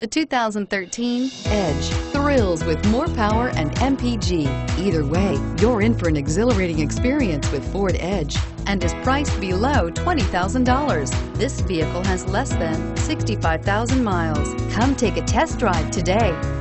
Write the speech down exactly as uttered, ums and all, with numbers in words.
The two thousand thirteen Edge thrills with more power and M P G. Either way, you're in for an exhilarating experience with Ford Edge and is priced below twenty thousand dollars. This vehicle has less than sixty-five thousand miles. Come take a test drive today.